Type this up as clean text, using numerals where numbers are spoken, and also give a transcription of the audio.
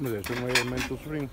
No, eso no es el momento frío.